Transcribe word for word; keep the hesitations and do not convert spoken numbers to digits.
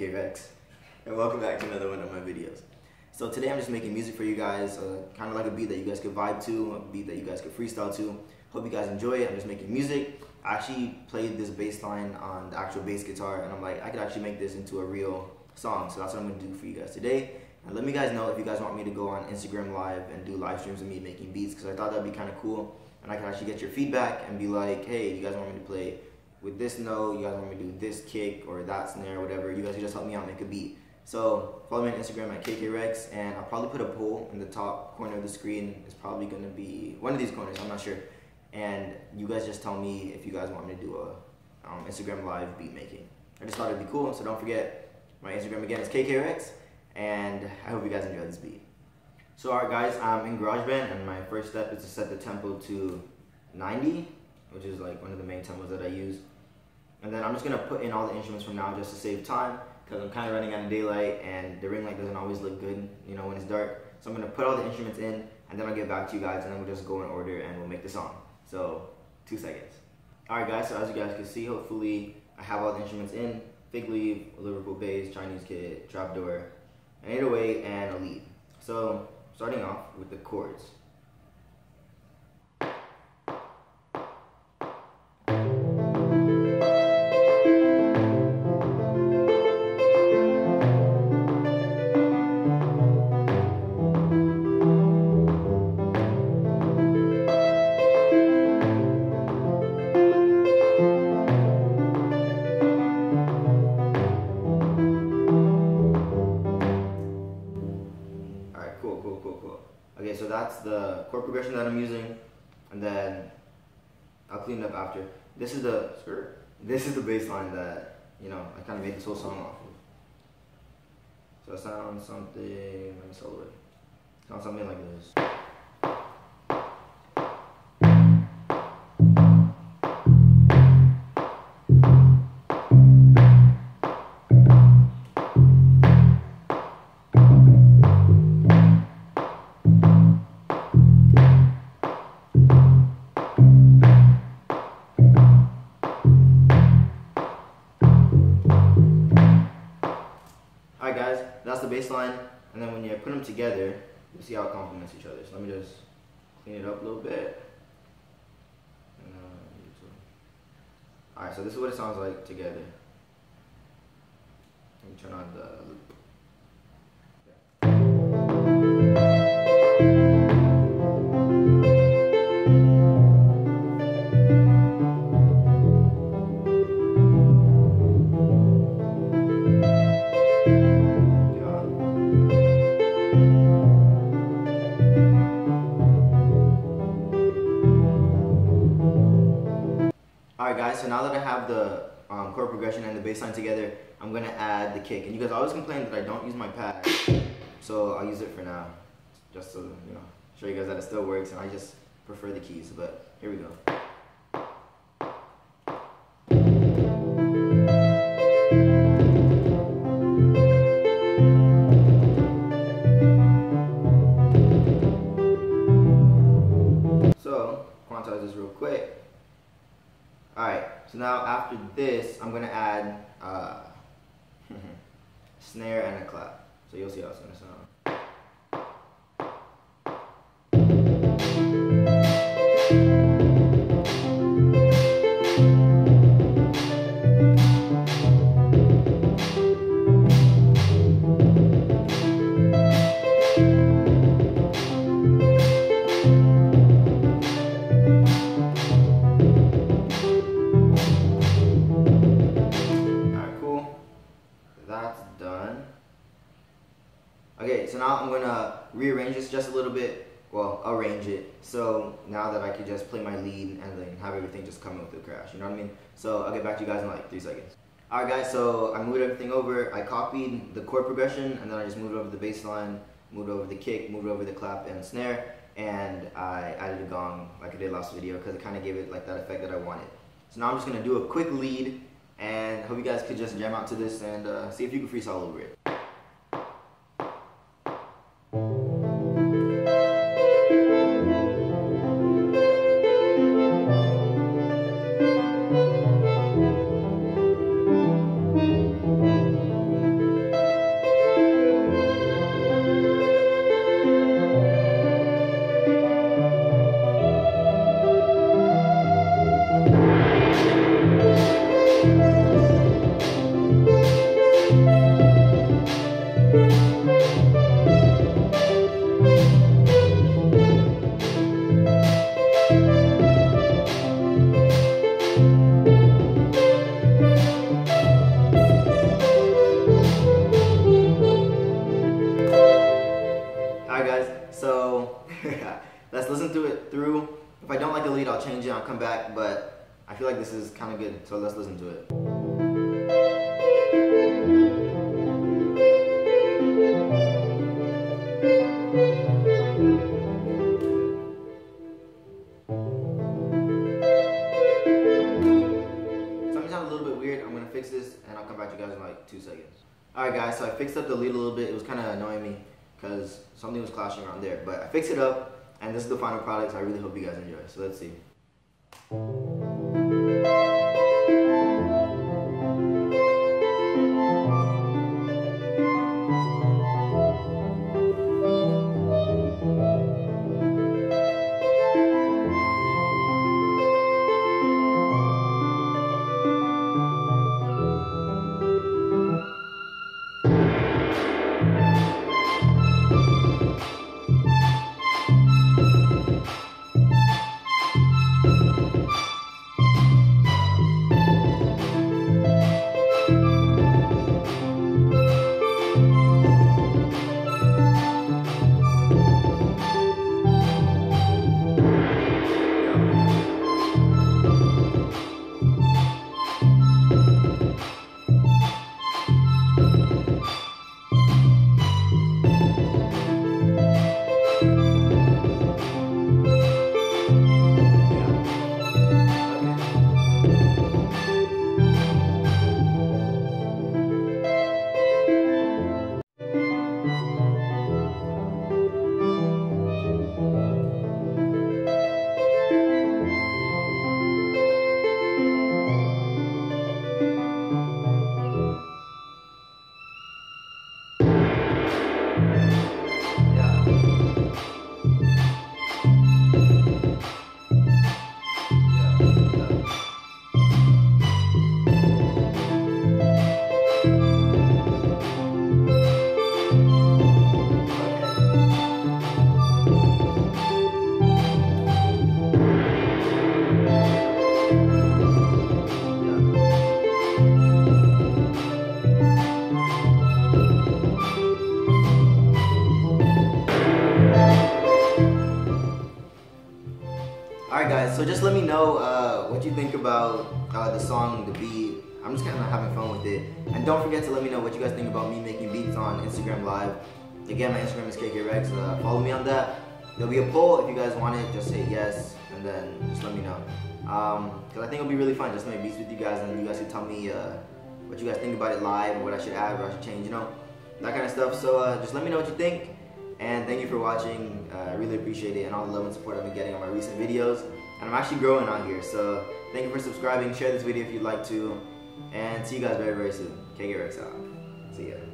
me, K-Rex, and welcome back to another one of my videos. So today I'm just making music for you guys, uh, kind of like a beat that you guys could vibe to, a beat that you guys could freestyle to. Hope you guys enjoy it. I'm just making music. I actually played this bass line on the actual bass guitar, and I'm like, I could actually make this into a real song. So that's what I'm going to do for you guys today. And let me guys know if you guys want me to go on Instagram Live and do live streams of me making beats, because I thought that would be kind of cool. And I can actually get your feedback and be like, hey, you guys want me to play with this note, you guys want me to do this kick or that snare or whatever, you guys can just help me out make a beat. So follow me on Instagram at K K Rex, and I'll probably put a poll in the top corner of the screen. It's probably going to be one of these corners, I'm not sure. And you guys just tell me if you guys want me to do a um, Instagram Live beat making. I just thought it'd be cool, so don't forget, my Instagram again is K K Rex, and I hope you guys enjoy this beat. So alright guys, I'm in GarageBand, and my first step is to set the tempo to ninety, which is like one of the main tempos that I use. And then I'm just going to put in all the instruments from now just to save time, because I'm kind of running out of daylight and the ring light doesn't always look good, you know, when it's dark. So I'm going to put all the instruments in, and then I'll get back to you guys, and then we'll just go in order and we'll make the song. So, two seconds. Alright guys, so as you guys can see, hopefully I have all the instruments in. Fig leaf, Liverpool bass, Chinese kid, trapdoor, an eight oh eight, and a lead. So, starting off with the chords. Okay, so that's the chord progression that I'm using, and then I'll clean it up after. This is the this is the bass line that, you know, I kind of made this whole song off of. So it sounds something, let me solo it. It sounds something like this. That's the bass line, and then when you put them together, you see how it complements each other. So let me just clean it up a little bit. Uh, Alright, so this is what it sounds like together. Let me turn on the loop. Alright guys, so now that I have the um, chord progression and the bass line together, I'm going to add the kick. And you guys always complain that I don't use my pad, so I'll use it for now, just to, you know, show you guys that it still works, and I just prefer the keys, but here we go. So, quantize this real quick. Alright, so now after this, I'm going to add uh, a snare and a clap. So you'll see how it's going to sound. Okay, so now I'm going to rearrange this just a little bit, well, arrange it, so now that I can just play my lead and then have everything just come with the crash, you know what I mean? So I'll get back to you guys in like three seconds. Alright guys, so I moved everything over, I copied the chord progression, and then I just moved over the bass line, moved over the kick, moved over the clap and snare, and I added a gong like I did last video, because it kind of gave it like that effect that I wanted. So now I'm just going to do a quick lead, and hope you guys could just jam out to this and uh, see if you can freestyle over it. I'll change it, I'll come back, but I feel like this is kind of good, so let's listen to it. Two seconds. Alright guys, so I fixed up the lead a little bit. It was kind of annoying me because something was clashing around there, but I fixed it up and this is the final product, so I really hope you guys enjoy. So let's see. So just let me know uh, what you think about uh, the song, the beat. I'm just kind of having fun with it. And don't forget to let me know what you guys think about me making beats on Instagram Live. Again, my Instagram is K K Rex. Uh, follow me on that. There'll be a poll if you guys want it. Just say yes, and then just let me know. Um, Cause I think it'll be really fun just to make beats with you guys, and you guys can tell me uh, what you guys think about it live, or what I should add, what I should change, you know, that kind of stuff. So uh, just let me know what you think. And thank you for watching. Uh, I really appreciate it, and all the love and support I've been getting on my recent videos. And I'm actually growing out here, so thank you for subscribing. Share this video if you'd like to, and see you guys very, very soon. K K Rex out. See ya.